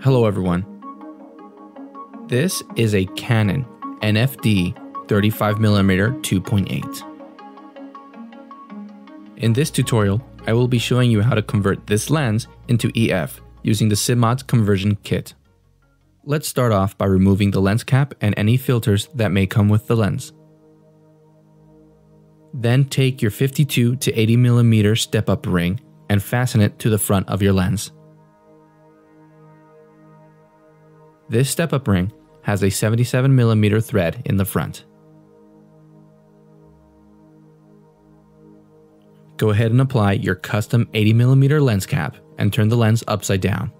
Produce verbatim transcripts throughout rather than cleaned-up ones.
Hello everyone. This is a Canon N F D thirty-five millimeter two point eight. In this tutorial, I will be showing you how to convert this lens into E F using the Simmodlens conversion kit. Let's start off by removing the lens cap and any filters that may come with the lens. Then take your fifty-two to eighty millimeter step-up ring and fasten it to the front of your lens. This step-up ring has a seventy-seven millimeter thread in the front. Go ahead and apply your custom eighty millimeter lens cap and turn the lens upside down.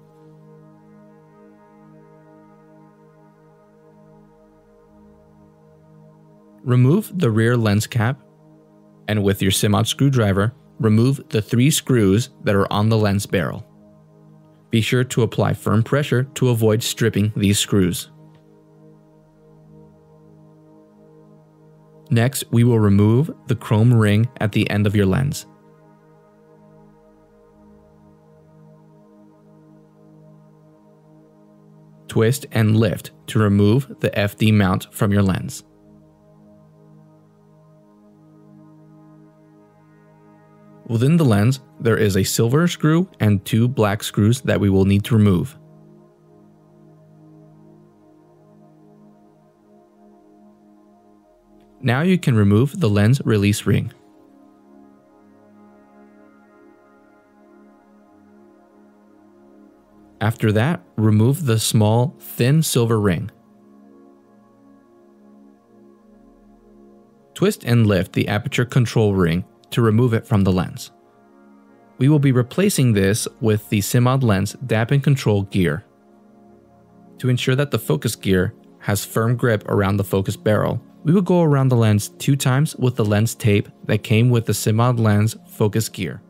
Remove the rear lens cap and with your Simmodlens screwdriver, remove the three screws that are on the lens barrel. Be sure to apply firm pressure to avoid stripping these screws. Next, we will remove the chrome ring at the end of your lens. Twist and lift to remove the F D mount from your lens. Within the lens, there is a silver screw and two black screws that we will need to remove. Now you can remove the lens release ring. After that, remove the small, thin silver ring. Twist and lift the aperture control ring to remove it from the lens. We will be replacing this with the Simmodlens dap and control gear. To ensure that the focus gear has firm grip around the focus barrel, we will go around the lens two times with the lens tape that came with the Simmodlens focus gear.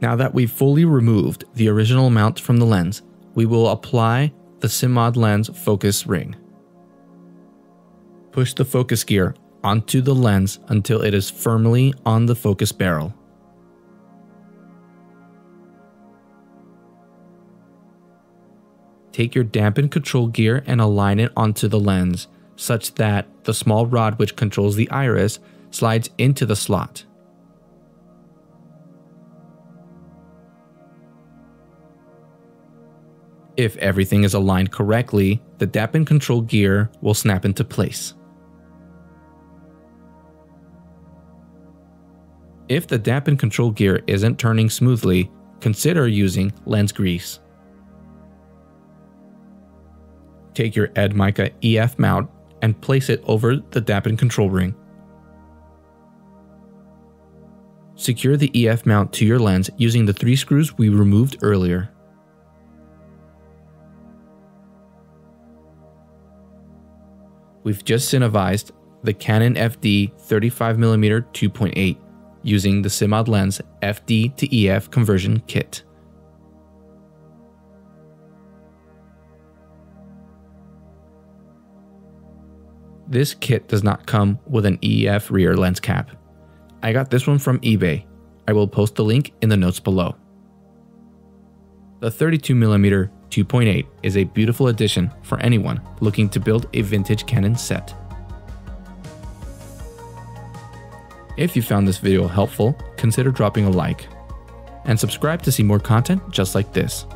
Now that we've fully removed the original mount from the lens, we will apply the Simmodlens focus ring. Push the focus gear onto the lens until it is firmly on the focus barrel. Take your dampen control gear and align it onto the lens such that the small rod which controls the iris slides into the slot. If everything is aligned correctly, the dampen control gear will snap into place. If the dampen control gear isn't turning smoothly, consider using lens grease. Take your Ed Mika E F mount and place it over the dampen control ring. Secure the E F mount to your lens using the three screws we removed earlier. We've just Simmodlensed the Canon F D thirty-five millimeter two point eight. using the Simmodlens F D to E F conversion kit. This kit does not come with an E F rear lens cap. I got this one from eBay. I will post the link in the notes below. The thirty-two millimeter two point eight is a beautiful addition for anyone looking to build a vintage Canon set. If you found this video helpful, consider dropping a like and subscribe to see more content just like this.